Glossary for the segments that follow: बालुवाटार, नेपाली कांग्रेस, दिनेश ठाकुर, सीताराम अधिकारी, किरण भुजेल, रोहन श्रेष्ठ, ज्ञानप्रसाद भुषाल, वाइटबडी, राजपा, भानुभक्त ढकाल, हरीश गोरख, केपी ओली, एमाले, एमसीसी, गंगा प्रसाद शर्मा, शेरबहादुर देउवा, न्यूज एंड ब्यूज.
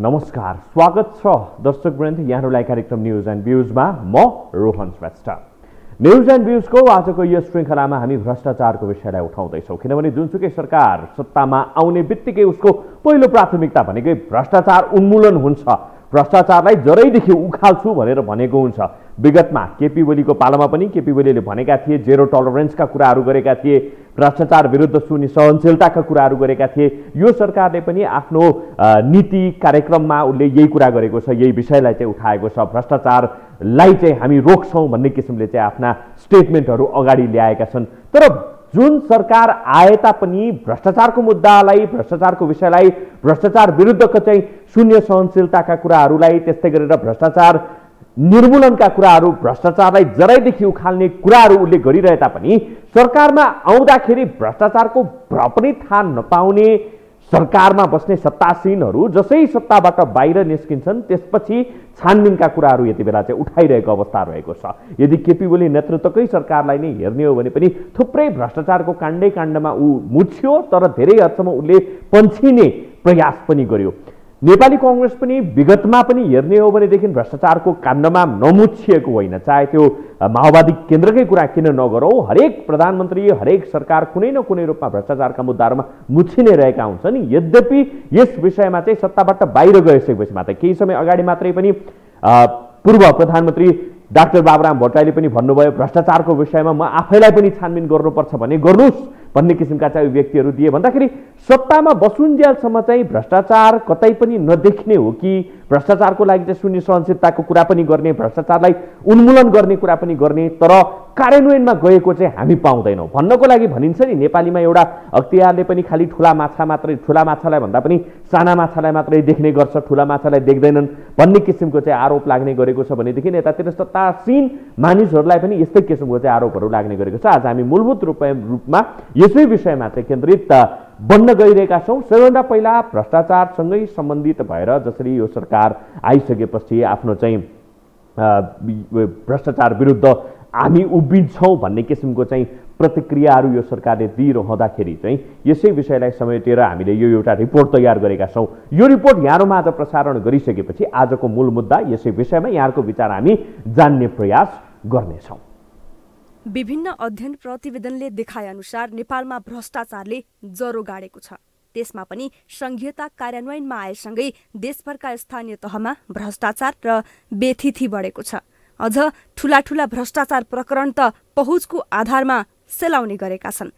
नमस्कार, स्वागत छ दर्शकवृन्द यहाँहरुलाई कार्यक्रम न्यूज एंड ब्यूज में म रोहन श्रेष्ठ। न्यूज एंड ब्यूज को आज को यह श्रृंखला में हामी भ्रष्टाचार को विषय उठाउँदै छौं, किनभने जुनसुकै सरकार सत्ता में आउने बित्तिकै उसको पहिलो प्राथमिकता भनेकै भ्रष्टाचार उन्मूलन हुन्छ। भ्रष्टाचारलाई जरैदेखि उखाल्छु भनेर भनेको हुन्छ। विगतमा केपी ओलीको पालामा पनि केपी ओलीले भनेका थिए, जेरो टलरेन्सका कुराहरू गरेका थिए, भ्रष्टाचार विरुद्ध सहनशीलताका कुराहरू गरेका थिए। यो सरकारले पनि आफ्नो नीति कार्यक्रममा उले यही कुरा गरेको छ, यही विषयलाई चाहिँ उठाएको छ। भ्रष्टाचारलाई चाहिँ हामी रोक्छौं भन्ने किसिमले चाहिँ आफ्ना स्टेटमेन्टहरू अगाडि ल्याएका छन्। तर जुन सरकार आए तापनि भ्रष्टाचारको मुद्दालाई, भ्रष्टाचारको विषयलाई, भ्रष्टाचार विरुद्धको चाहिँ शून्य सहनशीलताका कुराहरूलाई, त्यस्तै गरेर भ्रष्टाचार निर्मूलनका कुराहरू, भ्रष्टाचारलाई जरैदेखि उखाल्ने कुराहरू उले गरिरहे तापनि सरकारमा आउँदाखेरि भ्रष्टाचारको भ्र पनि थाहा नपाउने सरकारमा बस्ने सत्तासीनहरू जसै सत्ताबाट बाहिर निस्किन्छन् त्यसपछि छानबिनका कुराहरू यति बेला चाहिँ उठाइरहेको अवस्था रहेको छ। यदि केपी ओली नेतृत्वकै सरकारलाई नै हेर्ने हो भने पनि थुप्रै भ्रष्टाचारको काण्डमा ऊ मुछ्यो, तर धेरै हदसम्म उले पन्छिने प्रयास पनि गर्यो। नेपाली कांग्रेस पनि विगतमा पनि हेर्ने हो भनेदेखि भ्रष्टाचारको काण्डमा नमुछिएको होइन, चाहे त्यो माओवादी केन्द्रकै कुरा किन नगरौँ। हरेक प्रधानमन्त्री, हरेक सरकार कुनै न कुनै रूपमा भ्रष्टाचारका मुद्दाहरूमा मुछिने रहेका हुन्छन्। यद्यपि यस विषयमा चाहिँ सत्ताबाट बाहिर गइसकेपछि मात्र, केही समय अगाडि मात्रै पनि पूर्व प्रधानमन्त्री डाक्टर बाबुराम भट्टराईले पनि भन्नुभयो, भ्रष्टाचारको विषयमा म आफैलाई पनि छानबिन गर्नुपर्छ भने गर्नुस् भन्ने किसिमका चाहिँ व्यक्तिहरू दिए। भन्दाखेरि सत्तामा बसुन्जेलसम्म चाहिँ भ्रष्टाचार कतै पनि नदेख्ने हो कि भ्रष्टाचारको लागि चाहिँ शून्य सहनशीलताको कुरा पनि गर्ने, भ्रष्टाचारलाई उन्मूलन गर्ने कुरा पनि गर्ने, तर कार्यान्वयनमा गएको चाहिँ हामी पाउँदैनौँ। भन्नको लागि भनिन्छ नि, नेपालीमा एउटा अख्तियारले पनि खाली ठुला माछालाई भन्दा पनि साना माछालाई मात्रै देख्ने गर्छ, ठुला माछालाई देख्दैनन् भन्ने किसिमको चाहिँ आरोप लाग्ने गरेको छ भनेदेखि यतातिर सत्तासीन मानिसहरूलाई पनि यस्तै किसिमको चाहिँ आरोपहरू लाग्ने गरेको छ। आज हामी मूलभूत रूपमा यसै विषयमा चाहिँ केन्द्रित बन्न गइरहेका छौँ। सबैभन्दा पहिला भ्रष्टाचारसँगै सम्बन्धित भएर जसरी यो सरकार आइसकेपछि आफ्नो चाहिँ भ्रष्टाचार विरुद्ध हामी उभिन्छौँ भन्ने किसिमको चाहिँ प्रतिक्रियाहरू यो सरकारले दिइरहँदाखेरि चाहिँ यसै विषयलाई समेटेर हामीले यो एउटा रिपोर्ट तयार गरेका छौँ। यो रिपोर्ट यहाँहरूमा आज प्रसारण गरिसकेपछि आजको मूल मुद्दा यसै विषयमा यहाँहरूको विचार हामी जान्ने प्रयास गर्नेछौँ। विभिन्न अध्ययन प्रतिवेदनले देखाएअनुसार नेपालमा भ्रष्टाचारले जरो गाडेको छ। त्यसमा पनि संघीयता कार्यान्वयनमा आएसँगै देशभरका स्थानीय तहमा भ्रष्टाचार र बेथिथी बढेको छ। अझ ठूला ठूला भ्रष्टाचार प्रकरण त पहुँचको आधारमा सेलाउने गरेका छन्।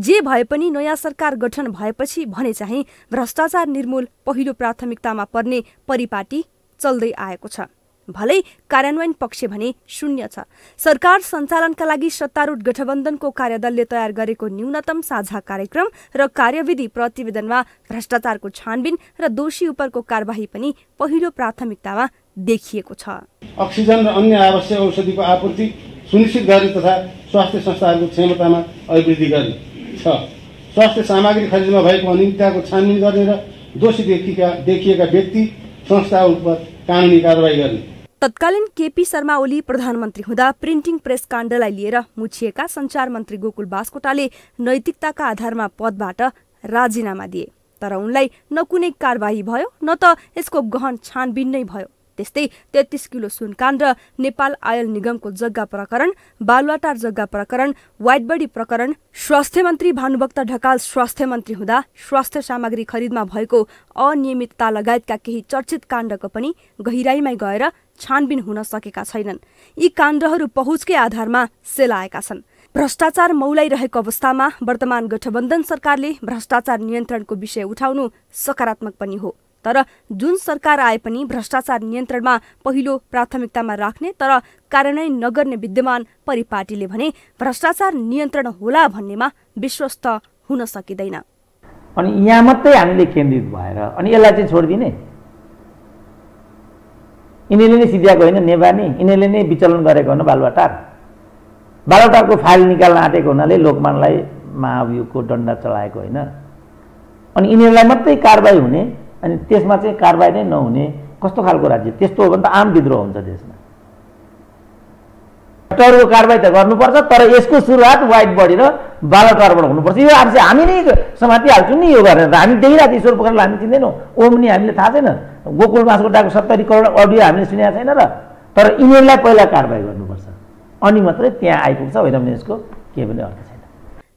जे भए पनि नयाँ सरकार गठन भएपछि भने चाहिँ भ्रष्टाचार निर्मूल पहिलो प्राथमिकतामा पर्ने परिपाटी चल्दै आएको छ। भलै कार्यान्वयन पक्ष भने शून्य छ। सरकार सञ्चालनका लागि सत्तारूढ गठबन्धनको कार्यदलले तयार गरेको न्यूनतम साझा कार्यक्रम र कार्यविधि प्रतिवेदनमा भ्रष्टाचारको छानबिन र दोषी उपरको कारबाही पनि पहिलो प्राथमिकतामा देखिएको छ। अक्सिजन र अन्य आवश्यक औषधिको आपूर्ति सुनिश्चित गर्ने तथा स्वास्थ्य संस्थाहरूको क्षमतामा अभिवृद्धि गर्ने छ। स्वास्थ्य सामग्री खरिदमा भएको अनियमितताको छानबिन गर्ने र दोषी देखिएका व्यक्ति संस्थाहरूमा कानुनी कारबाही गर्ने। तत्कालीन केपी शर्मा ओली प्रधानमन्त्री हुँदा प्रिन्टिङ प्रेस काण्डलाई लिएर मुछिएका संचार मन्त्री गोकुल बासकोटाले नैतिकताका आधारमा पदबाट राजीनामा दिए, तर उनलाई न कुनै कारबाही भयो न त यसको गहन छानबिन नै भयो। त्यस्तै 33 किलो सुनकाण्ड र नेपाल आयल निगमको जग्गा प्रकरण, बालुवाटार जग्गा प्रकरण, वाइटबडी प्रकरण, स्वास्थ्य मन्त्री भानुभक्त ढकाल स्वास्थ्य मन्त्री हुँदा स्वास्थ्य सामग्री खरिदमा भएको अनियमितता लगायतका केही चर्चित काण्डको पनि गहिराईमा गएर छानबिन हुन सकेका छैनन्। यी काण्डहरू पहुँचकै आधारमा सेलाएका छन्। भ्रष्टाचार मौलाइरहेको अवस्थामा वर्तमान गठबन्धन सरकारले भ्रष्टाचार नियन्त्रणको विषय उठाउनु सकारात्मक पनि हो, तर जुन सरकार आए पनि भ्रष्टाचार नियन्त्रणमा पहिलो प्राथमिकतामा राख्ने तर कार्यान्वयन नगर्ने विद्यमान परिपाटीले भने भ्रष्टाचार नियन्त्रण होला भन्नेमा विश्वस्त हुन सकिँदैन। अनि यहाँ मात्रै हामीले केन्द्रित भएर अनि यसलाई चाहिँ छोडिदिने, यिनीहरूले नै सिद्ध्याएको होइन नेवानी, यिनीहरूले नै विचलन गरेको होइन। बालुवाटारको फाइल निकाल्न आँटेको हुनाले लोकमानलाई महाभियोगको डन्डा चलाएको होइन, अनि यिनीहरूलाई मात्रै कारबाही हुने अनि त्यसमा चाहिँ कारबाही नै नहुने कस्तो खालको राज्य? त्यस्तो हो भने त आम विद्रोह हुन्छ देशमा। भ्रष्टहरूको कारबाही त गर्नुपर्छ, तर यसको सुरुवात वाइट बडी र बालार्पण हुनुपर्छ। यो अब चाहिँ हामी नै समातिहाल्छौँ नि, यो गरेर त हामी देख्दा ईश्वर पक्रेर हामी चिन्दैनौँ। ओम नि हामीले थाहा छैन, गोकुल बासकोटाको 70 करोड अडियो हामीले सुनेको छैन र, तर यिनीहरूलाई पहिला कारबाही गर्नुपर्छ अनि मात्रै त्यहाँ आइपुग्छ, होइन भने यसको केही पनि अर्थ छैन।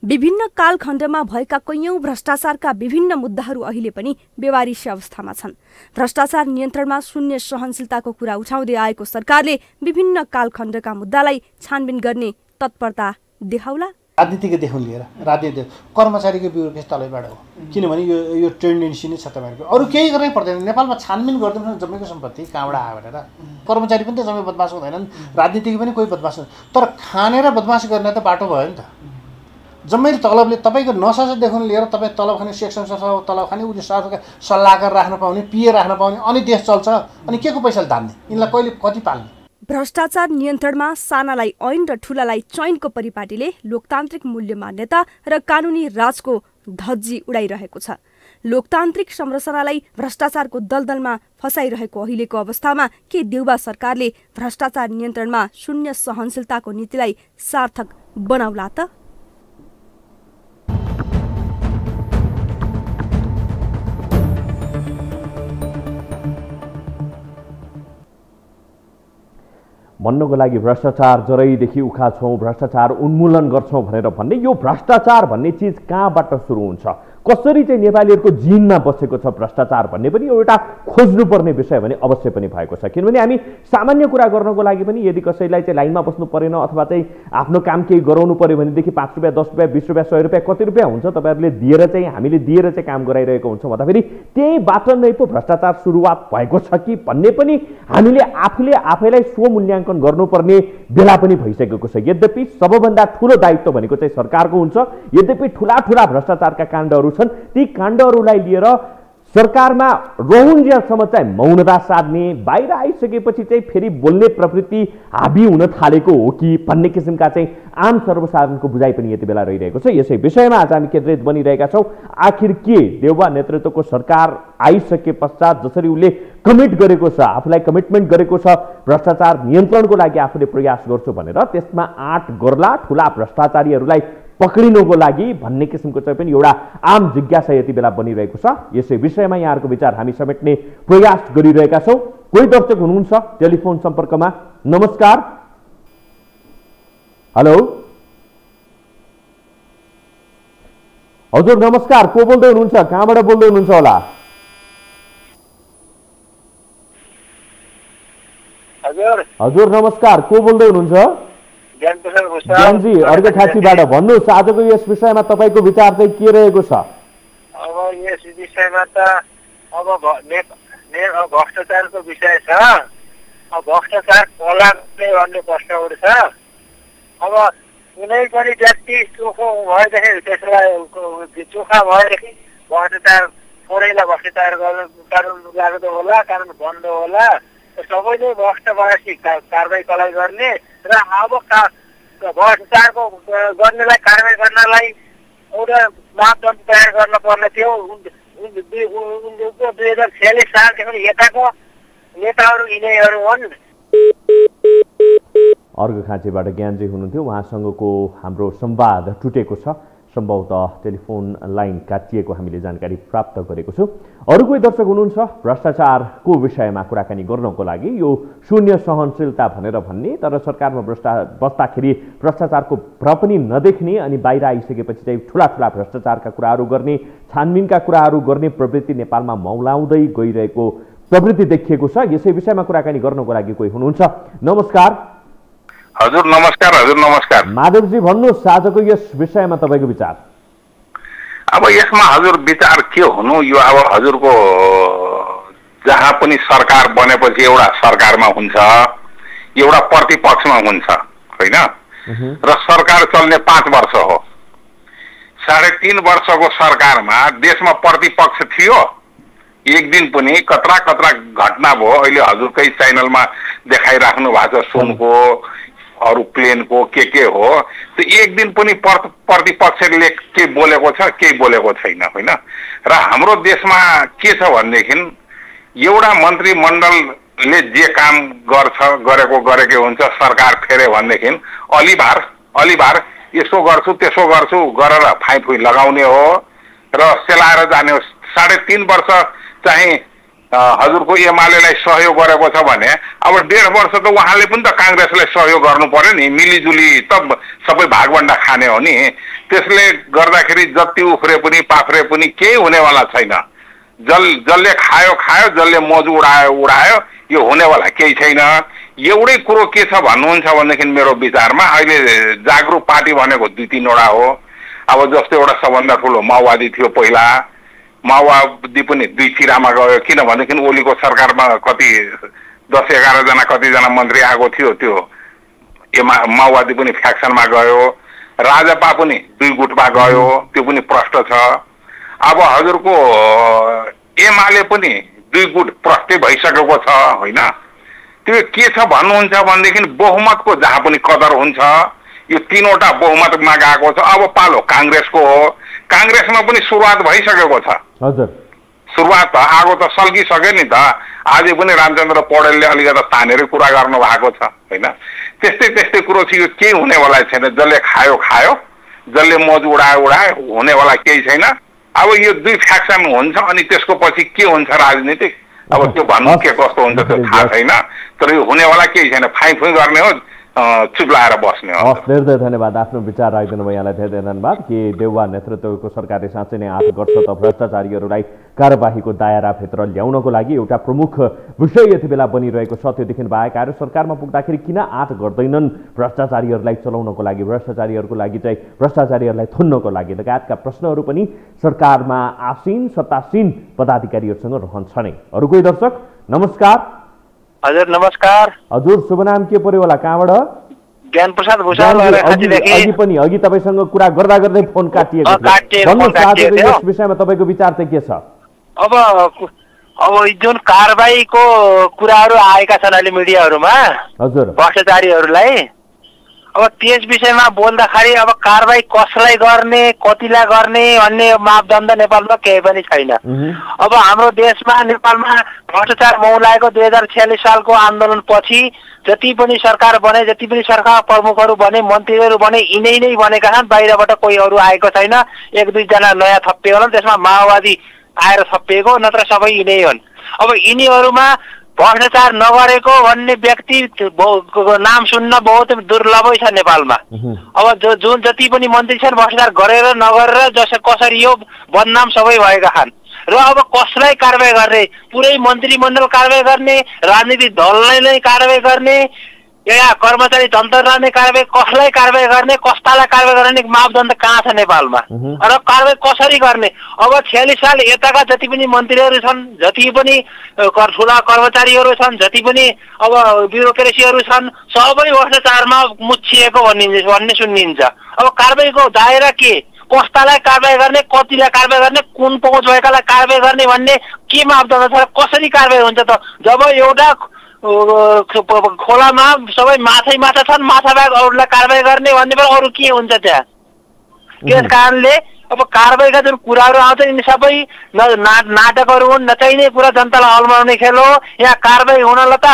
विभिन्न कालखण्डमा भएका कैयौं भ्रष्टाचारका विभिन्न मुद्दाहरू अहिले पनि बेवारिस अवस्थामा छन्। भ्रष्टाचार नियन्त्रणमा शून्य सहनशीलताको कुरा उठाउँदै आएको सरकारले विभिन्न कालखण्डका मुद्दालाई छानबिन गर्ने तत्परता देखाउला। राजनीतिको देखाउन लिएर राजनीति कर्मचारीको ब्युरोक्रेसी तलैबाट हो, किनभने यो टेन्डेन्सी नै छ तपाईको, अरु केही गर्नै पर्दैन। नेपालमा छानबिन गर्दैन जम्मैको सम्पत्ति कहाँबाट आयो भनेर। कर्मचारी पनि त जम्मै बदमास हुँदैनन्, राजनीतिको पनि कोही बदमास हुँदैन, तर खानेर बदमास गर्ने त बाटो भयो नि त। जम्मै तलबले तपाईँको नसा देखाउन लिएर तपाईँ तलब खाने सेक्सन सल्लाह तलब खाने उसले सरकार सल्लाहकार राख्न पाउने, पिए राख्न पाउने, अनि देश चल्छ, अनि के को पैसाले धान्ने, यिनलाई कहिले कति पाल्ने। भ्रष्टाचार नियन्त्रणमा सानालाई ऐन र ठूलालाई चयनको परिपाटीले लोकतान्त्रिक मूल्य मान्यता र कानुनी राजको धज्जी उडाइरहेको छ। लोकतान्त्रिक संरचनालाई भ्रष्टाचारको दलदलमा फसाइरहेको अहिलेको अवस्थामा के देउवा सरकारले भ्रष्टाचार नियन्त्रणमा शून्य सहनशीलताको नीतिलाई सार्थक बनाउला त? भन्नुको लागि भ्रष्टाचार जरैदेखि उखाल्छौँ, भ्रष्टाचार उन्मूलन गर्छौँ भनेर भन्ने यो भ्रष्टाचार भन्ने चिज कहाँबाट सुरु हुन्छ, कसरी चाहिँ नेपालीहरूको जिनमा बसेको छ भ्रष्टाचार भन्ने पनि एउटा खोज्नुपर्ने विषय भने अवश्य पनि भएको छ। किनभने हामी सामान्य कुरा गर्नको लागि पनि यदि कसैलाई चाहिँ लाइनमा बस्नु परेन अथवा चाहिँ आफ्नो काम केही गराउनु पऱ्यो भनेदेखि 5 रुपियाँ 10 रुपियाँ 20 रुपियाँ 100 रुपियाँ कति रुपियाँ हुन्छ तपाईँहरूले दिएर चाहिँ हामीले दिएर चाहिँ काम गराइरहेको हुन्छौँ भन्दाखेरि त्यहीबाट नै पो भ्रष्टाचार सुरुवात भएको छ कि भन्ने पनि हामीले आफूले आफैलाई स्वमूल्याङ्कन गर्नुपर्ने बेला पनि भइसकेको छ। यद्यपि सबभन्दा ठुलो दायित्व भनेको चाहिँ सरकारको हुन्छ, यद्यपि ठुला ठुला भ्रष्टाचारका काण्डहरू ती काण्डहरूलाई लिएर सरकारमा रोहुन्जेलसम्म चाहिँ मौनता साध्ने, बाहिर आइसकेपछि चाहिँ फेरि बोल्ने प्रवृत्ति हाबी हुन थालेको हो कि भन्ने किसिमका चाहिँ आम सर्वसाधारणको बुझाइ पनि यति बेला रहिरहेको छ। यसै विषयमा आज हामी केन्द्रित बनिरहेका छौँ। आखिर के देउवा नेतृत्वको सरकार आइसके पश्चात जसरी उसले कमिट गरेको छ, आफूलाई कमिटमेन्ट गरेको छ भ्रष्टाचार नियन्त्रणको लागि आफूले प्रयास गर्छु भनेर, त्यसमा आँट गर्ला ठुला भ्रष्टाचारीहरूलाई पक्रिनुको लागि भन्ने किसिमको चाहिँ पनि एउटा आम जिज्ञासा यति बेला बनिरहेको छ। यसै विषयमा यहाँहरूको विचार हामी समेट्ने प्रयास गरिरहेका छौँ। कोही दर्शक हुनुहुन्छ टेलिफोन सम्पर्कमा। नमस्कार, हेलो हजुर, नमस्कार, को बोल्दै हुनुहुन्छ, कहाँबाट बोल्दै हुनुहुन्छ होला? हजुर नमस्कार, को बोल्दै हुनुहुन्छ? ज्ञानजी अर्घखाँचीबाट। भन्नुहोस् आजको यस विषयमा तपाईँको विचार चाहिँ के रहेको छ? अब यस विषयमा त अब भ्रष्टाचारको विषय छ, अब भ्रष्टाचार कलाले भन्ने प्रश्न उठ्छ। अब कुनै पनि व्यक्ति चोखो भएदेखि त्यसलाई चोखा भएदेखि भ्रष्टाचार थोरैलाई भ्रष्टाचार गर्नु कानुन लागू होला, कानुन बन्द होला, सबैले भ्रष्टवासी कारवाही कलाई गर्ने र अब भ्रष्टाचारको गर्नेलाई कारवाही गर्नलाई एउटा मापदण्ड तयार गर्न पर्ने थियो। 2046 सालदेखि यताको नेताहरू यिनीहरू हुन्। अर्घखाँचीबाट ज्ञानजी हुनुहुन्थ्यो, उहाँसँगको हाम्रो संवाद टुटेको छ, सम्भवतः टेलिफोन लाइन काटिएको हामीले जानकारी प्राप्त गरेको छु। अरू कोही दर्शक हुनुहुन्छ भ्रष्टाचारको विषयमा कुराकानी गर्नको लागि। यो शून्य सहनशीलता भनेर भन्ने, तर सरकारमा बस्दाखेरि भ्रष्टाचारको भ्र पनि नदेख्ने अनि बाहिर आइसकेपछि चाहिँ ठुला ठुला भ्रष्टाचारका कुराहरू गर्ने, छानबिनका कुराहरू गर्ने प्रवृत्ति नेपालमा मौलाउँदै गइरहेको प्रवृत्ति देखिएको छ। यसै विषयमा कुराकानी गर्नको लागि कोही हुनुहुन्छ। नमस्कार हजुर, नमस्कार हजुर, नमस्कार माधवजी, भन्नुहोस् आजको यस विषयमा तपाईँको विचार? अब यसमा हजुर विचार के हुनु, यो अब हजुरको जहाँ पनि सरकार बनेपछि एउटा सरकारमा हुन्छ, एउटा प्रतिपक्षमा हुन्छ, होइन? र सरकार चल्ने 5 वर्ष हो, 3.5 वर्षको सरकारमा देशमा प्रतिपक्ष थियो, एक दिन पनि कत्रा कत्रा घटना भयो। अहिले हजुरकै च्यानलमा देखाइराख्नु भएको छ सुनको अरू प्लेनको के हो, त्यो एक दिन पनि प्रतिपक्षले के बोलेको छ केही बोलेको छैन, होइन? र हाम्रो देशमा के छ भनेदेखि एउटा मन्त्रीमण्डलले जे काम गरेको हुन्छ, सरकार फेरे भनेदेखि अलिभार यसो गर्छु त्यसो गर्छु गरेर फाइफुई लगाउने हो र सेलाएर जाने हो। 3.5 वर्ष चाहिँ हजुरको एमालेलाई सहयोग गरेको छ भने अब 1.5 वर्ष त उहाँले पनि त कांग्रेसलाई सहयोग गर्नु पर्यो नि, मिलिजुली त सबै भागवण्डा खाने हो नि। त्यसले गर्दाखेरि जति उफ्रे पनि पाफ्रे पनि केही हुनेवाला छैन। जसले खायो खायो, जसले मौज उडायो उडायो, यो हुनेवाला केही छैन। एउटै कुरो के छ भन्नुहुन्छ भनेदेखि मेरो विचारमा अहिले जागरुक पार्टी भनेको 2-3 वटा हो। अब जस्तो एउटा सबभन्दा ठुलो माओवादी थियो, पहिला माओवादी पनि 2 सिरामा गयो, किनभनेदेखि ओलीको सरकारमा कति 10-11 जना कतिजना मन्त्री आएको थियो, त्यो माओवादी पनि फ्याक्सनमा गयो। राजपा पनि 2 गुटमा गयो, त्यो पनि प्रष्ट छ। अब हजुरको एमाले पनि 2 गुट प्रष्टै भइसकेको छ होइन। त्यो के छ भन्नुहुन्छ भनेदेखि बहुमतको जहाँ पनि कदर हुन्छ। यो 3 वटा बहुमतमा गएको छ। अब पालो कांग्रेसको हो, कांग्रेसमा पनि सुरुवात भइसकेको छ। हजुर, सुरुवात त आगो त सल्किसक्यो नि त। आज पनि रामचन्द्र पौडेलले अलिकति तानेर कुरा गर्नु भएको छ हैन। त्यस्तै त्यस्तै कुरो छ, यो केही हुनेवाला छैन। जसले खायो खायो, जसले मौज उडायो उडायो, हुनेवाला केही छैन। अब यो 2 फ्याक्सन हुन्छ, अनि त्यसको पछि के हुन्छ राजनीति अब त्यो भन्नु के कस्तो हुन्छ त्यो थाहा छैन। तर यो हुनेवाला केही छैन, फाइफुई गर्ने हो, चुप लगाएर बस्ने हो। धेरै धेरै धन्यवाद आफ्नो विचार राख्दैन म यहाँलाई, धेरै धेरै धन्यवाद। कि देउवा नेतृत्वको सरकारले साँच्चै नै 8 वर्ष त भ्रष्टाचारीहरूलाई कारबाहीको दायराभित्र ल्याउनको लागि एउटा प्रमुख विषय यति बेला बनिरहेको छ। त्योदेखि बाहेक आएर सरकारमा पुग्दाखेरि किन आँट गर्दैनन् भ्रष्टाचारीहरूलाई चलाउनको लागि, भ्रष्टाचारीहरूको लागि चाहिँ भ्रष्टाचारीहरूलाई थुन्नको लागि लगायतका प्रश्नहरू पनि सरकारमा आसीन सत्तासीन पदाधिकारीहरूसँग रहन्छ नै। अरू कोही दर्शक नमस्कार। हजुर नमस्कार। हजुर शुभ नाम के पर्यो होला, कहाँबाट? ज्ञानप्रसाद भुषाल। अघि पनि तपाईँसँग कुरा गर्दा गर्दै फोन काटिएको थियो, यस विषयमा तपाईँको विचार चाहिँ के छ? अब जुन कारबाहीको कुराहरू आएका छन् अहिले मिडियाहरूमा हजुर भ्रष्टाचारीहरूलाई, अब त्यस विषयमा बोल्दाखेरि अब कारबाही कसलाई गर्ने कतिलाई गर्ने भन्ने मापदण्ड नेपालमा केही पनि छैन। अब हाम्रो देशमा नेपालमा भ्रष्टाचार मौलाएको 2046 सालको आन्दोलनपछि जति पनि सरकार बने, जति पनि सरकार प्रमुखहरू बने, मन्त्रीहरू बने, यिनै नै बनेका छन्। बाहिरबाट कोही अरू आएको छैन। 1-2 जना नयाँ थप्पिए होला, त्यसमा माओवादी आएर थप्पिएको, नत्र सबै यिनै हुन्। अब यिनीहरूमा भ्रष्टाचार नगरेको भन्ने व्यक्ति नाम सुन्न बहुत दुर्लभै छ नेपालमा। अब जुन जति पनि मन्त्री छन् भ्रष्टाचार गरेर नगरेर जसरी कसरी यो बदनाम सबै भएका छन्। र अब कसलाई कारवाही गर्ने? पुरै मन्त्रीमण्डल कारवाही गर्ने, राजनीतिक दललाई नै कारवाही गर्ने, या कर्मचारी जनतालाई नै कारवाही? कसलाई कारवाही गर्ने, कस्तालाई कारवाही गर्ने मापदण्ड कहाँ छ नेपालमा? र कारवाही कसरी गर्ने? अब 46 साल यताका जति पनि मन्त्रीहरू छन्, जति पनि ठुला कर्मचारीहरू छन्, जति पनि अब ब्युरोक्रेसीहरू छन्, सबै भ्रष्टाचारमा मुछिएको भन्ने सुनिन्छ। अब कारवाहीको दायरा के? कस्तालाई कारवाही गर्ने, कतिलाई कारवाही गर्ने, कुन पहुँच भएकालाई कारवाही गर्ने भन्ने के मापदण्ड छ? कसरी कारवाही हुन्छ त? जब एउटा खोलामा सबै माछै माछा छन्, माछाबाहेक अरूलाई कारवाही गर्ने भन्ने बेला अरू के हुन्छ त्यहाँ? त्यस कारणले अब कारवाहीका जुन कुराहरू आउँछन् यिनी सबै नाटकहरू हुन्, नचाहिने कुरा, जनतालाई अल्माउने खेल हो। यहाँ कारवाही हुनलाई त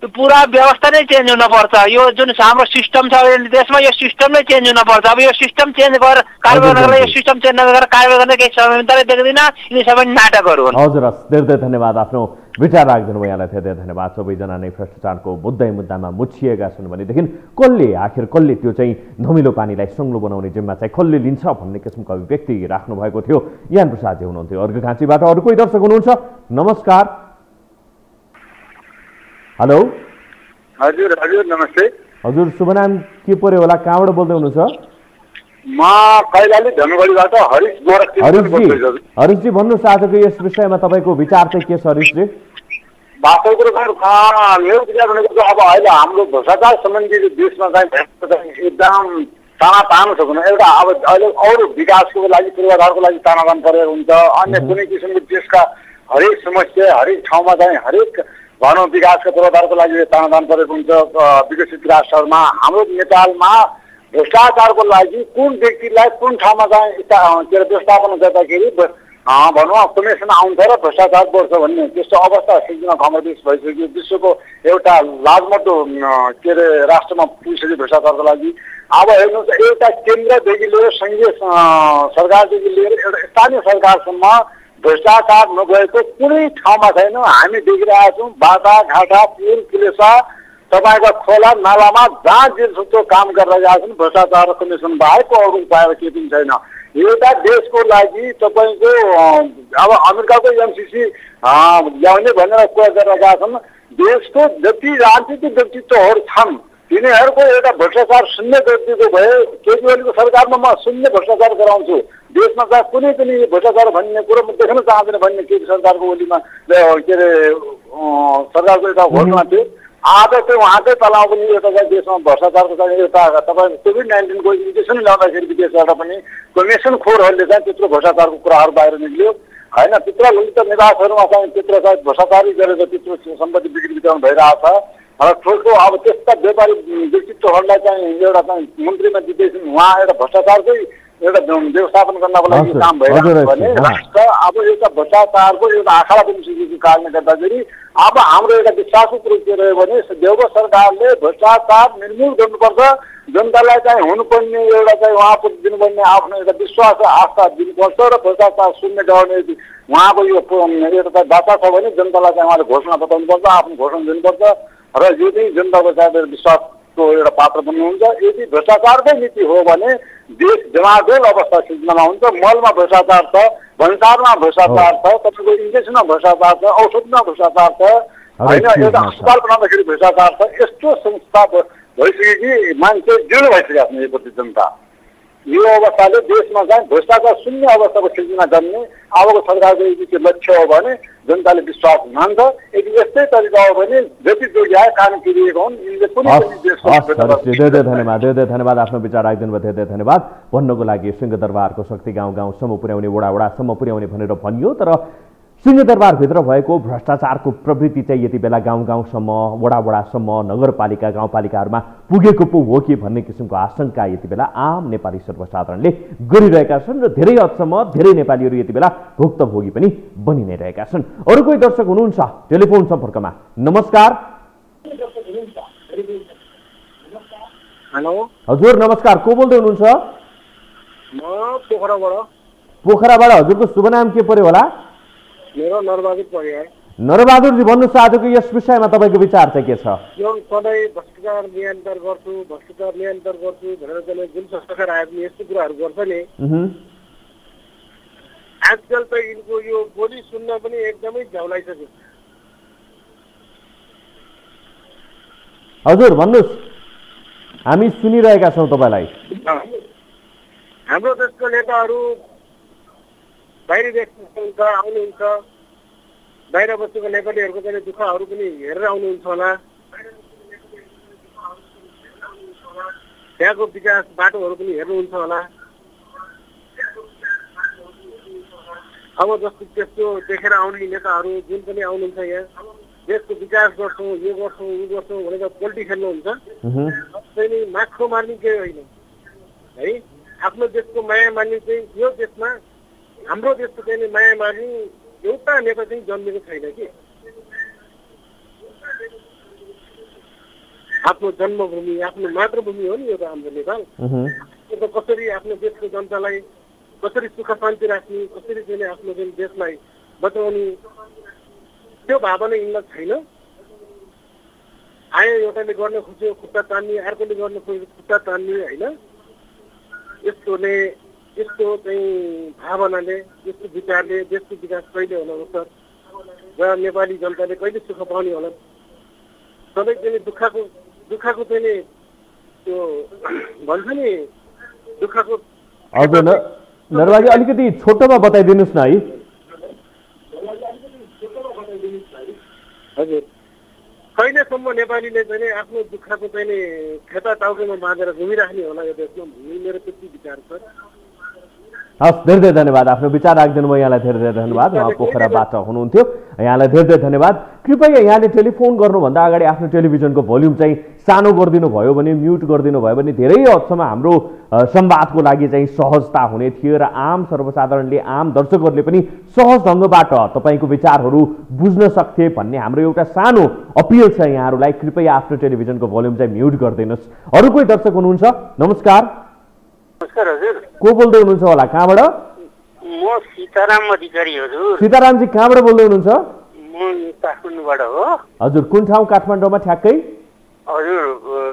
पूरा व्यवस्था नै चेन्ज हुनुपर्छ। यो जुन हाम्रो सिस्टम छ देशमा, यो सिस्टम नै चेन्ज हुनुपर्छ। अब यो सिस्टम चेन्ज गरेर कारवाही नगरेर, यो सिस्टम चेन्ज नगरेर कारवाही गर्ने केही संहिताले देख्दैन। यिनी सबै नाटकहरू हुन्। हजुर धेरै धेरै धन्यवाद, आफ्नो विचार राख्दिनु यहाँलाई धेरै धेरै धन्यवाद। सबैजना नै भ्रष्टाचारको मुद्दामा मुछिएका छन् भनेदेखि कसले आखिर कसले त्यो चाहिँ धमिलो पानीलाई सङ्लो बनाउने जिम्मा चाहिँ कसले लिन्छ भन्ने किसिमको अभिव्यक्ति राख्नु भएको थियो ज्ञान प्रसादजी हुनुहुन्थ्यो अर्घाखाँचीबाट। अरू कोही दर्शक हुनुहुन्छ नमस्कार। हेलो हजुर हजुर नमस्ते। हजुर शुभ नाम के पर्यो होला, कहाँबाट बोल्दै हुनुहुन्छ? म कैलाली धनगढीबाट हरीश गोरखजी बोल्दैछु। हरीशजी भन्नुहोस् आजको यस विषयमा तपाईँको विचार चाहिँ के छ हरीशजी? बाटो कुरो मेरो विचार भनेको अब अहिले हाम्रो भ्रष्टाचार सम्बन्धी देशमा चाहिँ एकदम तानातान छ। एउटा अब अहिले अरू विकासको लागि पूर्वाधारको लागि तानातान परेको हुन्छ। अन्य कुनै किसिमको देशका हरेक समस्या हरेक ठाउँमा चाहिँ हरेक भनौँ विकासको पूर्वाधारको लागि तानातान परेको हुन्छ। विकसित राष्ट्रहरूमा हाम्रो नेपालमा भ्रष्टाचारको लागि कुन व्यक्तिलाई कुन ठाउँमा चाहिँ व्यवस्थापन गर्दाखेरि भनौँ कमिसन आउँछ र भ्रष्टाचार बढ्छ भन्ने त्यस्तो अवस्था सिक्किम कमोदेश भइसक्यो। विश्वको एउटा लाजमर्दो राष्ट्रमा पुगिसक्यो भ्रष्टाचारको लागि। अब हेर्नुस् एउटा केन्द्रदेखि लिएर संघीय सरकारदेखि लिएर एउटा स्थानीय सरकारसम्म भ्रष्टाचार नगएको कुनै ठाउँमा छैन। हामी देखिरहेका छौँ बाटाघाटा पुल पुलेसा तपाईका खोला नालामा जहाँ जे त्यो काम गरिरहेका छन् भ्रष्टाचार कमिसन बाहेक अरू उपाय केही पनि छैन। एउटा देशको लागि तपाईको अब अमेरिकाको एमसीसी ल्याउने भनेर कुरा गरिरहेका छन्। देशको जति राजनीतिक व्यक्तित्वहरू छन् तिनीहरूको एउटा भ्रष्टाचार शून्य व्यक्तिको भए केपी ओलीको सरकारमा म शून्य भ्रष्टाचार गराउँछु। देशमा चाहिँ कुनै पनि भ्रष्टाचार भन्ने कुरो म देख्न चाहदिन भन्ने केपी सरकारको ओलीमा के अरे सरकारको एउटा घोषणा थियो। आज चाहिँ उहाँकै तलाउ पनि एउटा चाहिँ देशमा भ्रष्टाचारको चाहिँ एउटा तपाईँ कोभिड-19को इन्जेक्सन लगाउँदाखेरि विदेशबाट पनि कमिसन खोरहरूले चाहिँ त्यत्रो भ्रष्टाचारको कुराहरू बाहिर निक्लियो होइन। त्यत्रो लुण्डित निवासहरूमा चाहिँ त्यत्रो चाहिँ भ्रष्टाचारी गरेर त्यत्रो सम्पत्ति बिक्री वितरण भइरहेको छ। ठोको अब त्यस्ता व्यापारी व्यक्तित्वहरूलाई चाहिँ एउटा चाहिँ मन्त्रीमा जितेछ उहाँ एउटा भ्रष्टाचारकै एउटा व्यवस्थापन गर्नको लागि काम भइरहेको भने राष्ट्र अब एउटा भ्रष्टाचारको एउटा आँखालाई पनि सुकेको कारणले गर्दाखेरि अब हाम्रो एउटा विश्वासको कुरो के रह्यो भने देउवा सरकारले भ्रष्टाचार निर्मूल गर्नुपर्छ। जनतालाई चाहिँ हुनुपर्ने एउटा चाहिँ उहाँको दिनुपर्ने आफ्नो एउटा विश्वास र आस्था दिनुपर्छ र भ्रष्टाचार शून्य गराउने उहाँको यो एउटा दाता छ भने जनतालाई चाहिँ उहाँले घोषणा बताउनुपर्छ, आफ्नो घोषणा दिनुपर्छ र यदि जनताको चाहिँ विश्वासको एउटा पात्र बन्नुहुन्छ। यदि भ्रष्टाचारकै नीति हो भने देश जमादेल अवस्था सिर्जनामा हुन्छ। मलमा भ्रष्टाचार छ, भण्डारमा भ्रष्टाचार छ, तपाईँको इन्जेक्सनमा भ्रष्टाचार छ, औषधमा भ्रष्टाचार छ होइन, एउटा अस्पताल बनाउँदाखेरि भ्रष्टाचार छ। यस्तो संस्था भइसक्यो कि मान्छे जिरो भइसकेका छन् योप्रति जनता। यो अवस्थाले देशमा चाहिँ भ्रष्टाचार शून्य अवस्थाको सिर्जना गर्ने अबको सरकारको यदि लक्ष्य हो भने जनताले विश्वास मान्छ। यदि यस्तै तरिका हो भने जति जोग्या काम गरिएको हुन् यिनले कुनै पनि देशको। धेरै धेरै धन्यवाद आफ्नो विचार राखिदिनु भयो। धेरै धन्यवाद भन्नुको लागि। सिंहदरबारको शक्ति गाउँ गाउँसम्म पुर्याउने वडासम्म पुर्याउने भनेर भनियो, तर सिंहदरबारभित्र भएको भ्रष्टाचारको प्रवृत्ति चाहिँ यति बेला गाउँ गाउँसम्म वडासम्म नगरपालिका गाउँपालिकाहरूमा पुगेको पो हो कि भन्ने किसिमको आशंका यति बेला आम नेपाली सर्वसाधारणले गरिरहेका छन् र धेरै हदसम्म धेरै नेपालीहरू यति बेला भुक्तभोगी पनि बनि नै रहेका छन्। अरू कोही दर्शक हुनुहुन्छ टेलिफोन सम्पर्कमा? नमस्कार। हेलो हजुर नमस्कार, को बोल्दै हुनुहुन्छ? म पोखराबाट। हजुरको शुभ नाम के पर्यो होला? मेरो नरबहादुर पर्यो। नरबहादुरजी भन्नुहोस् आजको यस विषयमा तपाईँको विचार चाहिँ के छ? यो सधैँ भ्रष्टाचार निरन्तर गर्छु भनेर जसले जुन सरकार आयो भने यस्तो कुराहरू गर्छ नि। आजकल त यिनको यो बोली सुन्न पनि एकदमै झौलाइसक्यो। हजुर भन्नुहोस्, हामी सुनिरहेका छौँ तपाईँलाई। हाम्रो देशको नेताहरू बाहिरी देशबाट आउनुहुन्छ, बाहिर बसेको नेपालीहरूको चाहिँ दुःखहरू पनि हेरेर आउनुहुन्छ होला। त्यहाँको विकास बाटोहरू पनि हेर्नुहुन्छ होला। अब जस्तो त्यस्तो देखेर आउने नेताहरू जुन पनि आउनुहुन्छ यहाँ देशको विकास गर्छौँ, यो गर्छौँ भनेर पोलिटिक्स खेल्नुहुन्छ। चाहिँ माछो मार्ने केही होइन है, आफ्नो देशको माया मार्ने चाहिँ यो देशमा हाम्रो देशको चाहिँ माया मार्ने एउटा नेता चाहिँ जन्मेको छैन कि। आफ्नो जन्मभूमि आफ्नो मातृभूमि हो नि यो त हाम्रो नेपाल। त्यो त कसरी आफ्नो देशको जनतालाई कसरी सुख शान्ति राख्ने, कसरी चाहिँ आफ्नो जुन देशलाई बचाउने त्यो भावना यिनलाई छैन। आयो एउटाले गर्न खोज्यो खुट्टा तान्ने, अर्कोले गर्न खोज्यो खुट्टा तान्ने होइन। यस्तोले यस्तो चाहिँ भावनाले यस्तो विचारले देशको विकास कहिले होला सर र नेपाली जनताले कहिले सुख पाउने होला? सबै चाहिँ दुःखको चाहिँ त्यो भन्छ नि दुःखको। हजुर नरबाजी अलिकति छोटोमा बताइदिनुहोस् न है। हजुर कहिलेसम्म नेपालीले चाहिँ आफ्नो दुःखको चाहिँ खेता टाउकोमा बाँधेर घुमिराख्ने होला यो देशमा? मेरो त्यति विचार छ। हस्, धेरै धन्यवाद आफ्नो विचार राखिदिनु भयो। यहाँलाई धेरै धन्यवाद। उहाँ पोखराबाट हुनुहुन्थ्यो, यहाँलाई धेरै धन्यवाद। कृपया यहाँले टेलिफोन गर्नुभन्दा अगाडि आफ्नो टेलिभिजनको भोल्युम चाहिँ सानो गर्दिनु भयो भने, म्युट गर्दिनु भयो भने धेरै हदसम्म हाम्रो संवादको लागि चाहिँ सहजता हुने थियो र आम सर्वसाधारणले, आम दर्शकहरूले पनि सहज ढंगबाट तपाईको विचारहरू बुझ्न सक्थे भन्ने हाम्रो एउटा सानो अपील छ यहाँहरूलाई। कृपया आफ्नो टेलिभिजनको भोल्युम चाहिँ म्युट गर्दिनुस्। अरु कोही दर्शक हुनुहुन्छ? नमस्कार। नमस्कार हजुर। को बोल्दै हुनुहुन्छ होला? कहाँबाट? म सीताराम अधिकारी हजुर। सीताराम जी कहाँबाट बोल्दै हुनुहुन्छ? काठमाडौँबाट हो हजुर। कुन ठाउँ काठमाडौँमा ठ्याक्कै? हजुर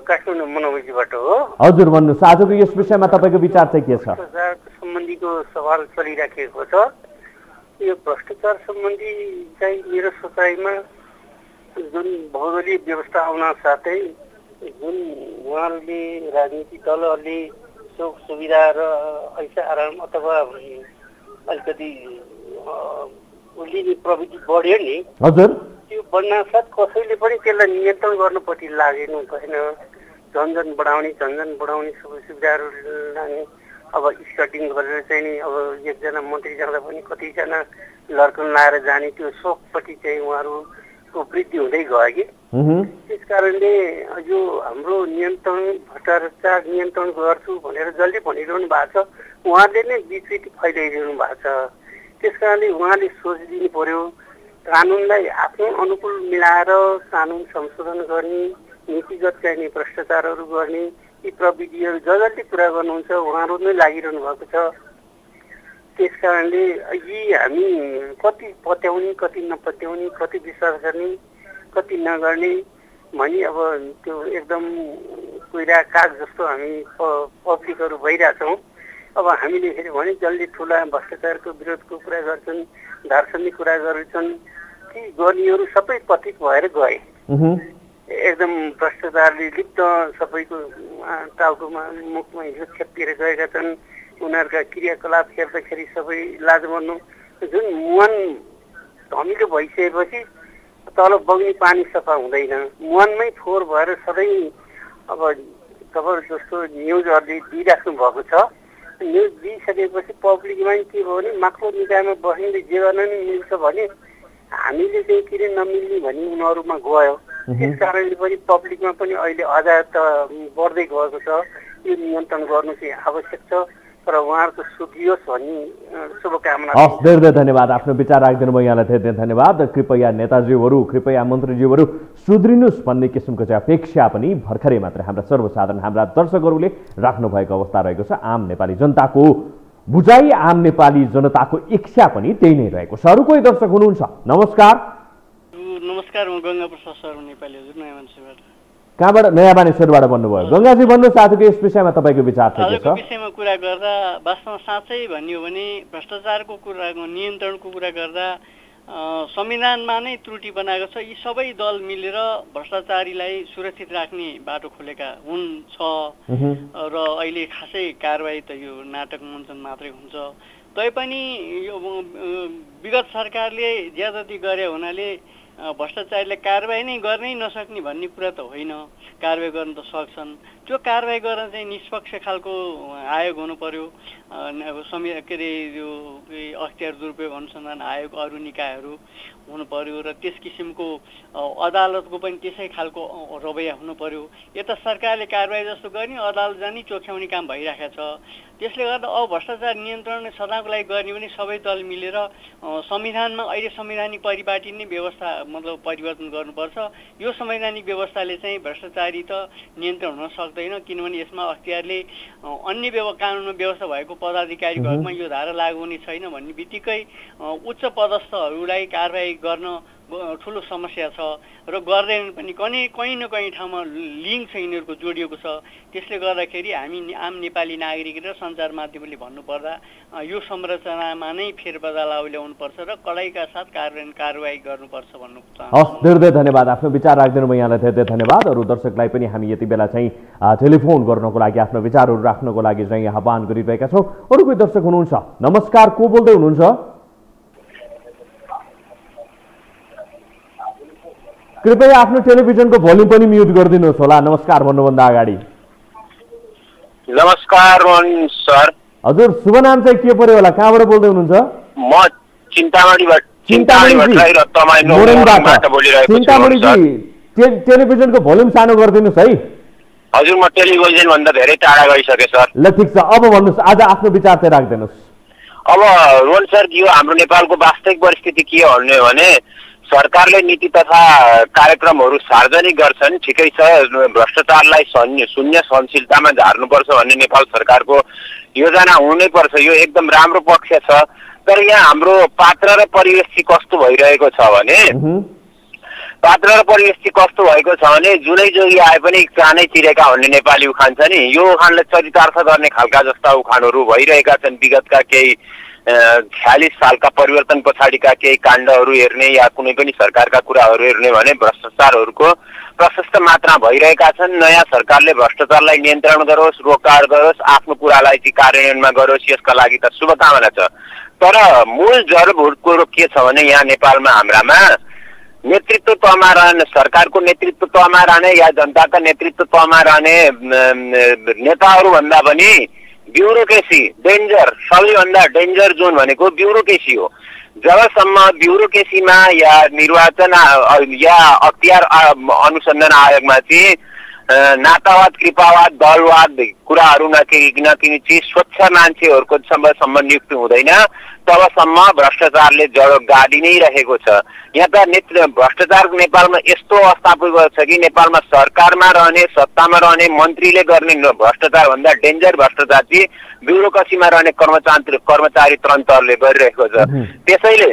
काठमाडौँ मनोबजीबाट हो हजुर। भन्नुहोस्, आजको यस विषयमा तपाईँको विचार चाहिँ के छ? भ्रष्टाचार सम्बन्धीको सवाल चलिराखेको छ। यो भ्रष्टाचार सम्बन्धी चाहिँ मेरो सोचाइमा जुन भौगोलिक व्यवस्था आउन साथै जुन उहाँहरूले राजनीतिक दलहरूले सुख सुविधा र ऐसा आराम अथवा अलिकति उसले प्रविधि बढ्यो नि हजुर, त्यो बढ्नासाथ कसैले पनि त्यसलाई नियन्त्रण गर्नुपट्टि लागेन भएन। झन्झन बढाउने सुविधाहरू लाने, अब स्कटिङ गरेर चाहिँ नि अब एकजना मन्त्री जाँदा पनि कतिजना लर्कन लाएर जाने, त्यो सोखपट्टि चाहिँ उहाँहरूको वृद्धि हुँदै गयो कि। त्यस कारणले यो हाम्रो नियन्त्रण, भ्रष्टाचार नियन्त्रण गर्छु भनेर जल्दी भनिरहनु भएको छ, उहाँले नै विकृत फैलाइरहनु भएको छ। त्यस कारणले उहाँले सोच दिनु पर्यो। कानुनलाई आफ्नो अनुकूल मिलाएर कानुन संशोधन गर्ने, नीतिगत चाहिने भ्रष्टाचारहरू गर्ने, यी प्रविधिहरू जसले पुरा गर्नुहुन्छ उहाँहरू नै लागिरहनु भएको छ। त्यस कारणले यी हामी कति पत्याउने, कति नपत्याउने, कति विश्वास गर्ने, कति नगर्ने भनी अब त्यो एकदम कोइरा काग जस्तो हामी पब्लिकहरू भइरहेछौँ। अब हामीले हेऱ्यौँ भने जसले ठुला भ्रष्टाचारको विरोधको कुरा गर्छन्, दार्शनिक कुरा गर्छन्, ती गर्नेहरू सबै पथिक भएर गए। एकदम भ्रष्टाचारले लिप्त सबैको टाउकोमा मुखमा हिजो छेपिएर गएका छन्। उनीहरूका क्रियाकलाप हेर्दाखेरि सबै लाज मान्नु, जुन मुहान धमिलो भइसकेपछि तल बग्ने पानी सफा हुँदैन, मुहानमै फोहोर भएर सधैँ अब तपाईँ जस्तो न्युजहरूले दिइराख्नु भएको छ। न्युज दिइसकेपछि पब्लिकमा के भयो भने माक्रो निकायमा बस्नेले जे गर्न नि मिल्छ भने हामीले चाहिँ किन नमिल्ने भनी उनीहरूमा गयो। त्यस कारणले पनि पब्लिकमा पनि अहिले अदालत बढ्दै गएको छ। यो नियन्त्रण गर्नु चाहिँ आवश्यक छ तर उहाँहरूको सुधियोस् भन्ने शुभकामना। हस्, धेरै धेरै धन्यवाद। आफ्नो विचार राखिदिनु भयो, यहाँलाई धेरै धेरै धन्यवाद। कृपया नेताजीहरू, कृपया मन्त्रीजीहरू सुध्रिनुहोस् भन्ने किसिमको चाहिँ अपेक्षा पनि भर्खरै मात्र हाम्रा सर्वसाधारण, हाम्रा दर्शकहरूले राख्नुभएको अवस्था रहेको छ। आम नेपाली जनताको बुझाइ, आम नेपाली जनताको इच्छा पनि त्यही नै रहेको छ। अरू कोही दर्शक हुनुहुन्छ? नमस्कार। नमस्कार, म गंगा प्रसाद शर्मा नेपाली हजुर, नयाँ मान्छेबाट। कहाँबाट? नयाँ मानेश्वरबाट भन्नुभयो। गङ्गाजी भन्नुहोस्, आजको यस विषयमा तपाईँको विचार छ? आजको विषयमा कुरा गर्दा वास्तवमा साँच्चै भन्यो भने भ्रष्टाचारको कुरा, नियन्त्रणको कुरा गर्दा संविधानमा नै त्रुटि बनाएको छ। यी सबै दल मिलेर भ्रष्टाचारीलाई सुरक्षित राख्ने बाटो खोलेका हुन्छन् र अहिले खासै कारवाही त यो नाटक मञ्चन मात्रै हुन्छ। तैपनि यो विगत सरकारले ज्यादती गरे हुनाले भ्रष्टाचारीलाई कारवाही नै गर्नै नसक्ने भन्ने कुरा त होइन। कारवाही गर्न त सक्छन्। त्यो कारवाही गर्न चाहिँ निष्पक्ष खालको आयोग हुनु पर्यो। के अरे यो अख्तियार दुरुपयोग अनुसन्धान आयोग, अरू निकायहरू हुनु पर्यो र त्यस किसिमको अदालतको पनि त्यसै खालको रवैया हुनु पर्यो। यता सरकारले कारवाही जस्तो गर्ने, अदालत जाने, चोख्याउने काम भइरहेको छ। त्यसले गर्दा अब भ्रष्टाचार नियन्त्रण सदाको लागि गर्ने भने सबै दल मिलेर संविधानमा अहिले संवैधानिक परिपाटी नै व्यवस्था मतलब परिवर्तन गर्नुपर्छ। यो संवैधानिक व्यवस्थाले चाहिँ भ्रष्टाचारी त नियन्त्रण हुन सक्दैन किनभने यसमा अख्तियारले अन्य कानुनमा व्यवस्था भएको पदाधिकारीको हकमा यो धारा लागू हुने छैन भन्ने बित्तिकै उच्च पदस्थहरूलाई कारवाही गर्न ठुलो समस्या छ र गर्दैन पनि। कहीँ न कहीँ ठाउँमा लिङ्क छ यिनीहरूको, जोडिएको छ। त्यसले गर्दाखेरि हामी आम नेपाली नागरिक र सञ्चार माध्यमले भन्नुपर्दा यो संरचनामा नै फेरबदलाव ल्याउनुपर्छ र कडाइका साथ कारवाही गर्नुपर्छ भन्नु चाहन्छु। हस्, धेरै धेरै धन्यवाद। आफ्नो विचार राखिदिनु भयो, यहाँलाई धेरै धेरै धन्यवाद। अरू दर्शकलाई पनि हामी यति बेला चाहिँ टेलिफोन गर्नको लागि, आफ्नो विचारहरू राख्नको लागि चाहिँ आह्वान गरिरहेका छौँ। अरू कोही दर्शक हुनुहुन्छ? नमस्कार, को बोल्दै हुनुहुन्छ? कृपया आफ्नो टेलिभिजनको भोल्युम पनि म्युट गरिदिनुहोस् होला। नमस्कार भन्नुभन्दा अगाडि। नमस्कार सर। हजुर, शुभ नाम चाहिँ के पर्यो होला? कहाँबाट बोल्दै हुनुहुन्छ? म चिन्तामणीबाट चिन्तामणिजी टेलिभिजन को भोल्युम सानो गरिदिनुस् है। हजुर म टेलिभिजन भन्दा धेरै टाढा गइसके सर। ल ठीक छ अब भन्नुस् आज आफ्नो विचार चाहिँ राख्दिनुस्। अब रोहन सर यो हाम्रो नेपालको वास्तविक परिस्थिति के भन्ने भने सरकारले नीति तथा कार्यक्रमहरू सार्वजनिक गर्छन् ठिकै छ भ्रष्टाचारलाई शून्य सहनशीलतामा झार्नुपर्छ भन्ने नेपाल सरकारको योजना हुनै पर्छ यो एकदम राम्रो पक्ष छ। तर यहाँ हाम्रो पात्र र परिवेश चाहिँ कस्तो भइरहेको छ भने जुनै जोगी आए पनि कानै चिरेका भन्ने नेपाली उखान छ नि यो उखानले चरितार्थ गर्ने खालका जस्ता उखानहरू भइरहेका छन्। विगतका केही 46 सालका परिवर्तन पछाडिका केही काण्डहरू हेर्ने या कुनै पनि सरकारका कुराहरू हेर्ने भने भ्रष्टाचारहरूको प्रशस्त मात्रा भइरहेका छन्। नयाँ सरकारले भ्रष्टाचारलाई नियन्त्रण गरोस् रोकथाम गरोस् आफ्नो कुरालाई चाहिँ कार्यान्वयनमा गरोस् यसका लागि त शुभकामना छ। तर मूल जडभूतको के छ भने यहाँ नेपालमा हाम्रामा नेतृत्व तहमा रहने सरकारको नेतृत्व तहमा रहने या जनताका नेतृत्व तहमा रहने नेताहरू भन्दा पनि ब्युरोक्रेसी डेन्जर सबैभन्दा डेन्जर जोन भनेको ब्युरोक्रेसी हो। जबसम्म ब्युरोक्रेसीमा या निर्वाचन या अख्तियार अनुसन्धान आयोगमा चाहिँ नातावाद कृपावाद दलवाद कुराहरू नकिनी चाहिँ स्वच्छ मान्छेहरूको सम्बन्ध नियुक्ति हुँदैन तबसम्म भ्रष्टाचारले जड गाडी नै रहेको छ। यहाँ त भ्रष्टाचार नेपालमा यस्तो अवस्था पुगेको छ कि नेपालमा सरकारमा रहने सत्तामा रहने मन्त्रीले गर्ने भ्रष्टाचार भन्दा डेन्जर भ्रष्टाचार चाहिँ ब्युरोक्रेसीमा रहने कर्मचारी तन्त्रहरूले गरिरहेको छ। त्यसैले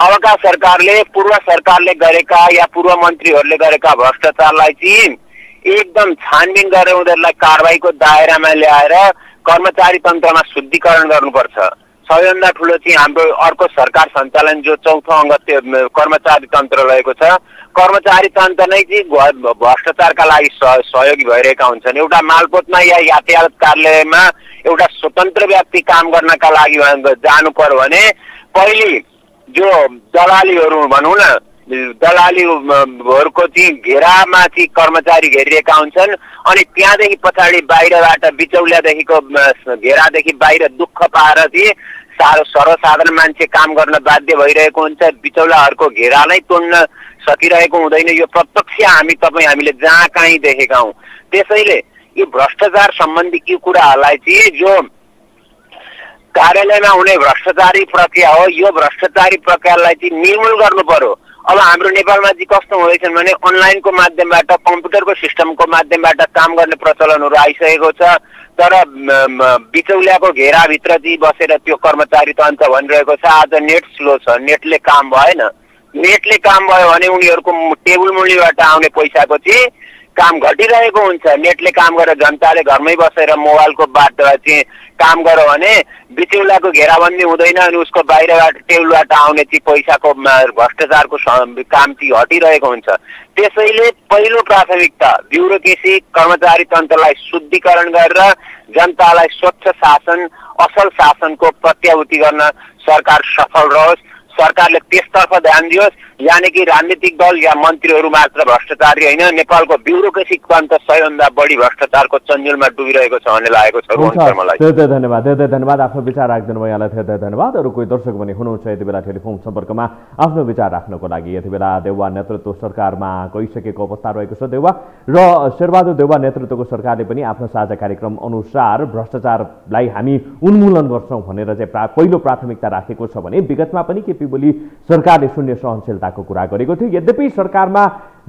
अबका सरकारले पूर्व सरकारले गरेका या पूर्व मन्त्रीहरूले गरेका भ्रष्टाचारलाई चाहिँ एकदम छानबिन गरेर उनीहरूलाई कारबाहीको दायरामा ल्याएर कर्मचारी तन्त्रमा शुद्धिकरण गर्नुपर्छ। सबैभन्दा ठुलो चाहिँ हाम्रो अर्को सरकार सञ्चालन जो चौथो अङ्ग कर्मचारी तन्त्र रहेको छ कर्मचारी तन्त्र नै चाहिँ भ्रष्टाचारका लागि सहयोगी भइरहेका हुन्छन्। एउटा मालपोतमा या यातायात कार्यालयमा एउटा स्वतन्त्र व्यक्ति काम गर्नका लागि जानु पर्यो भने पहिले जो दलालीहरू भनौँ न दलालीहरूको चाहिँ घेरामा चाहिँ कर्मचारी घेरिएका हुन्छन् अनि त्यहाँदेखि पछाडि बाहिरबाट बिचौलियादेखिको घेरादेखि बाहिर दुःख पाएर चाहिँ सर्वसाधारण मान्छे काम गर्न बाध्य भइरहेको हुन्छ। बिचौलाहरूको घेरा नै तोड्न सकिरहेको हुँदैन यो प्रत्यक्ष हामीले जहाँ कहीँ देखेका हौँ। त्यसैले यो भ्रष्टाचार सम्बन्धी यी कुराहरूलाई चाहिँ जो कार्यालयमा हुने भ्रष्टाचारी प्रक्रिया हो यो भ्रष्टाचारी प्रक्रियालाई चाहिँ निर्मूल गर्नु पर्यो। अब हाम्रो नेपालमा चाहिँ कस्तो हुँदैछन् भने अनलाइनको माध्यमबाट कम्प्युटरको सिस्टमको माध्यमबाट काम गर्ने प्रचलनहरू आइसकेको छ। तर बिचौलियाको घेराभित्र चाहिँ बसेर त्यो कर्मचारी तन्त्र भनिरहेको छ। आज नेट स्लो छ नेटले काम भएन नेटले काम भयो भने उनीहरूको टेबल मुलीबाट आउने पैसाको चाहिँ काम घटिरहेको हुन्छ। नेटले काम गरेर जनताले घरमै बसेर मोबाइलको बाट चाहिँ काम गर्यो भने बिचौलाको घेराबन्दी हुँदैन अनि उसको बाहिरबाट टेबलबाट आउने चाहिँ पैसाको भ्रष्टाचारको काम चाहिँ घटिरहेको हुन्छ। त्यसैले पहिलो प्राथमिकता ब्युरोक्रेसी कर्मचारी तन्त्रलाई शुद्धिकरण गरेर जनतालाई स्वच्छ शासन असल शासनको प्रत्याभूति गर्न सरकार सफल रहोस्। सरकारले त्यसतर्फ ध्यान दियोस् यानि कि राजनीतिक दल या मन्त्रीहरू मात्र भ्रष्टाचारी होइन नेपालको ब्युरोक्रेसी तन्त्र सबैभन्दा बढी भ्रष्टाचारको चन्जुलमा डुबिरहेको छ भन्ने लागेको छ। रोहन सर मलाई धेरै धन्यवाद आफ्नो विचार राख्दिनु भयो यहाँलाई धेरै धन्यवाद। अरू कोही दर्शक पनि हुनुहुन्छ यति बेला टेलिफोन सम्पर्कमा आफ्नो विचार राख्नको लागि। यति बेला देउवा नेतृत्व सरकारमा गइसकेको अवस्था रहेको छ। देउवा र शेरबहादुर देउवा नेतृत्वको सरकारले पनि आफ्नो साझा कार्यक्रम अनुसार भ्रष्टाचारलाई हामी उन्मूलन गर्छौँ भनेर चाहिँ पहिलो प्राथमिकता राखेको छ भने विगतमा पनि केपी ओली सरकारले शून्य सहनशीलताको कुरा गरेको थियो। यद्यपि सरकारमा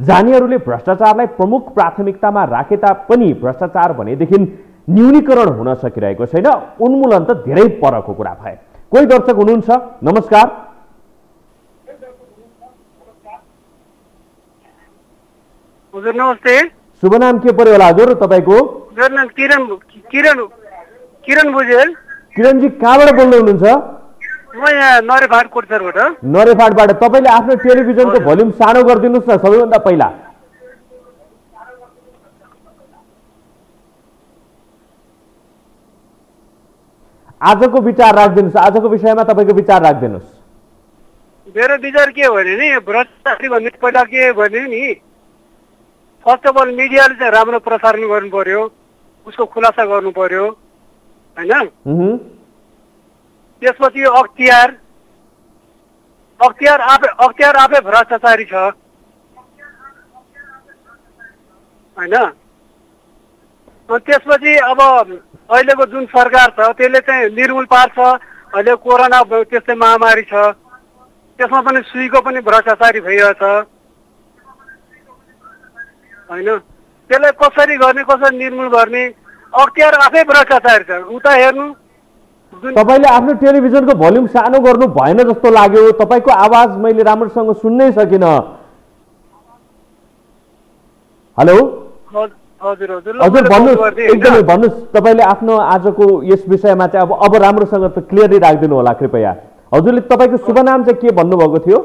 जानेहरूले भ्रष्टाचारलाई प्रमुख प्राथमिकतामा राखे तापनि भ्रष्टाचार भनेदेखि न्यूनीकरण हुन सकिरहेको छैन उन्मूलन त धेरै परको कुरा भए। कोही दर्शक हुनुहुन्छ नमस्कार। हजुर नमस्ते। शुभ नाम के पर्यो होला हजुर तपाईको? हजुर नाम किरण भुजेल। किरणजी कहाँबाट बोल्दै हुनुहुन्छ? म यहाँ नरेफाटबाट। तपाईँले आफ्नो टेलिभिजनको भोल्युम सानो गरिदिनुहोस् न सबैभन्दा पहिला। आजको विचार राखिदिनुहोस् आजको विषयमा तपाईँको विचार राखिदिनुहोस्। मेरो विचार के भने नि भ्रष्टाचारी भन्ने पहिला के भने नि फर्स्ट अफ अल मिडियाले चाहिँ राम्रो प्रसारण गर्नु पर्यो उसको खुलासा गर्नु पर्यो होइन त्यसपछि अख्तियार आफै भ्रष्टाचारी छ हैन। त्यसपछि अब अहिलेको जुन सरकार छ त्यसले चाहिँ निर्मूल पार्छ। अहिले कोरोना त्यसले महामारी छ, त्यसमा पनि सुईको पनि भ्रष्टाचारी भइरहेछ हैन। त्यसलाई कसरी गर्ने, कसरी निर्मूल गर्ने? अख्तियार आफै भ्रष्टाचारी छ। उता हेर्नु, तपाईले आफ्नो टेलिभिजनको भोल्युम सानो गर्नु भएन जस्तो लाग्यो। तपाईको आवाज मैले राम्रोसँग सुन्नै सकिन। हेलो हजुर हजुर हजुर भन्नुस्, एकदमै भन्नुस्। तपाईले आफ्नो आजको यस विषयमा चाहिँ अब राम्रोसँग त क्लियरली राख्दिनु होला कृपया। हजुरले तपाईको शुभ नाम चाहिँ के भन्नुभएको थियो?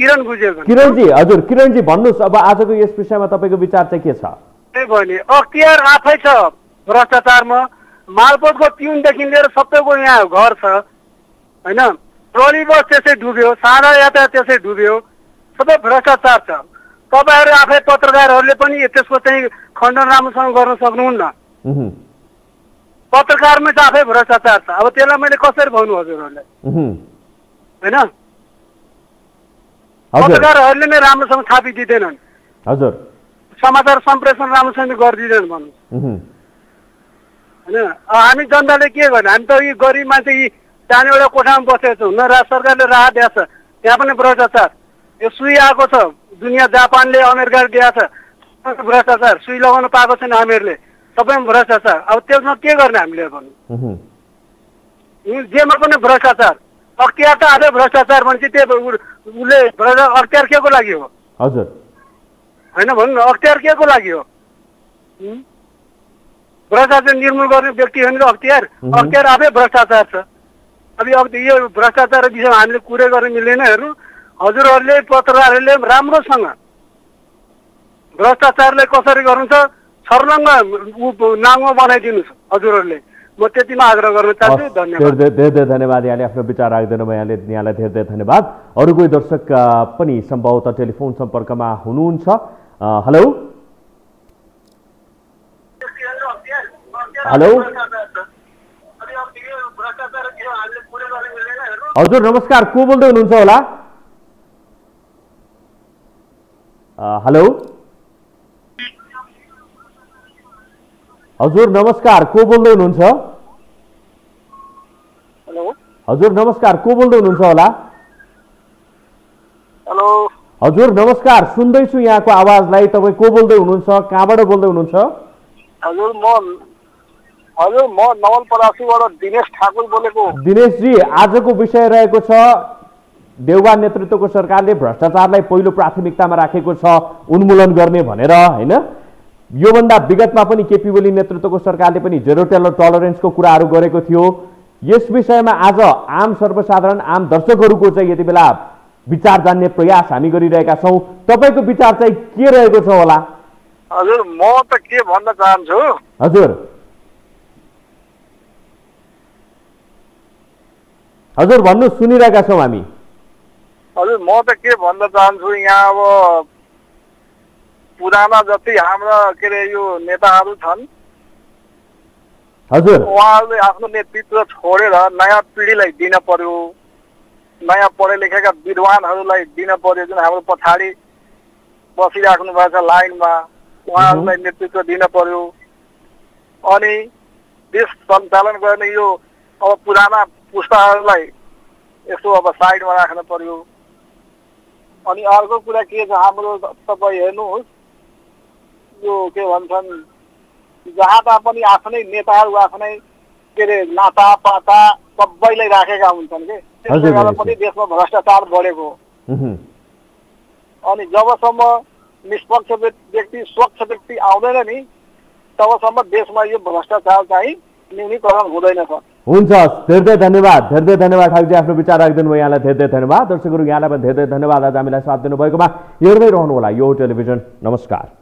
किरण गुजेल। किरण जी हजुर, किरण जी भन्नुस् अब आजको यस विषयमा तपाईको विचार चाहिँ के छ? त्यही भने अख्तियार आफै छ भ्रष्टाचारमा। मालपोतको पिउनदेखि लिएर सबैको यहाँ घर छ होइन। ट्रली बस त्यसै डुब्यो, साझा यातायात त्यसै डुब्यो, सबै भ्रष्टाचार छ। तपाईँहरू आफै पत्रकारहरूले पनि त्यसको चाहिँ खण्डन राम्रोसँग गर्न सक्नुहुन्न। पत्रकारमै त आफै भ्रष्टाचार छ। अब त्यसलाई मैले कसरी भन्नु हजुरहरूलाई होइन? पत्रकारहरूले नै राम्रोसँग छापिदिँदैनन्, समाचार सम्प्रेषण राम्रोसँग गरिदिँदैनन् भन्नु हैन। हामी जनताले के गर्ने? हामी त यी गरिब मान्छे यी जाने एउटा कोठामा बसेको छौँ न। राज्य सरकारले राहत दिएको छ, त्यहाँ पनि भ्रष्टाचार। यो सुई आएको छ, दुनियाँ जापानले अमेरिकाले दिएको छ, भ्रष्टाचार। सुई लगाउन पाएको छैन हामीहरूले, सबैमा भ्रष्टाचार। अब त्यसमा के गर्ने हामीले भन्नु? जेमा पनि भ्रष्टाचार। अख्तियार त आफै भ्रष्टाचार भनेपछि त्यो उसले अख्तियार के को लागि हो होइन? भन्नु न, अख्तियार के को लागि हो? भ्रष्टाचार निर्मूल गर्ने व्यक्ति हो नि अख्तियार। अख्तियार आफै भ्रष्टाचार छ। अब यो भ्रष्टाचार विषयमा हामीले कुरै गर्न मिल्दैन। हेर्नु हजुरहरूले पत्रकारहरूले राम्रोसँग भ्रष्टाचारलाई कसरी गर्नुहुन्छ छर्लङ्ग नाङ्गो बनाइदिनुहोस् हजुरहरूले। म त्यतिमा आग्रह गर्न चाहन्छु। धन्यवाद, धेरै धेरै धन्यवाद। यहाँले आफ्नो विचार राख्दैनुभयो, यहाँले यहाँलाई धेरै धेरै धन्यवाद। अरू कोही दर्शक पनि सम्भवतः टेलिफोन सम्पर्कमा हुनुहुन्छ। हेलो हेलो हजुर नमस्कार, को बोल्दै हुनुहुन्छ होला? हेलो हजुर नमस्कार, को बोल्दै हुनुहुन्छ? हेलो हजुर नमस्कार, को बोल्दै हुनुहुन्छ होला? हेलो हजुर नमस्कार, सुन्दैछु यहाँको आवाजलाई। तपाईँ को बोल्दै हुनुहुन्छ, कहाँबाट बोल्दै हुनुहुन्छ? हजुर म नवलपरासीबाट दिनेश ठाकुर बोलेको। दिनेश जी, आजको विषय रहेको छ देउवा नेतृत्वको सरकारले भ्रष्टाचारलाई पहिलो प्राथमिकतामा राखेको छ उन्मूलन गर्ने भनेर हैन। योभन्दा विगतमा पनि केपी ओली नेतृत्वको सरकारले पनि जेरो टलरेन्सको कुराहरू गरेको थियो। यस विषयमा आज आम सर्वसाधारण आम दर्शकहरूको चाहिँ यति बेला विचार जान्ने प्रयास हामी गरिरहेका छौँ। तपाईँको विचार चाहिँ के रहेको छ होला? हजुर म त के भन्न चाहन्छु, हजुर हजुर भन्नु, सुनिरहेका छौँ हामी। हजुर म त के भन्न चाहन्छु, यहाँ अब पुराना जति हाम्रा के अरे यो नेताहरू छन् हजुर, उहाँहरूले आफ्नो नेतृत्व छोडेर नयाँ पिँढीलाई दिन पर्यो, नयाँ पढे लेखेका विद्वानहरूलाई दिन पर्यो। जुन हाम्रो पछाडि बसिराख्नु भएको छ लाइनमा, उहाँहरूलाई नेतृत्व दिन पर्यो। अनि देश सञ्चालन गर्ने यो अब पुराना पुस्ताहरूलाई यसो अब साइडमा राख्न पर्यो। अनि अर्को कुरा के छ, हाम्रो तपाईँ हेर्नुहोस् यो के भन्छन्, जहाँ ता पनि आफ्नै नेताहरू आफ्नै के अरे नाता पाता सबैलाई राखेका हुन्छन् कि, त्यसले गर्दा पनि देशमा भ्रष्टाचार बढेको। अनि जबसम्म निष्पक्ष व्यक्ति स्वच्छ व्यक्ति आउँदैन नि तबसम्म देशमा यो भ्रष्टाचार चाहिँ न्यूनीकरण हुँदैन। हुन्छ, धेरै धेरै धन्यवाद, धेरै धेरै धन्यवाद ठाकुरजी, आफ्नो विचार राखिदिनु भयो, यहाँलाई धेरै धेरै धन्यवाद। दर्शकहरू यहाँलाई पनि धेरै धेरै धन्यवाद आज हामीलाई साथ दिनुभएकोमा। हेर्दै रहनु होला यो टेलिभिजन। नमस्कार।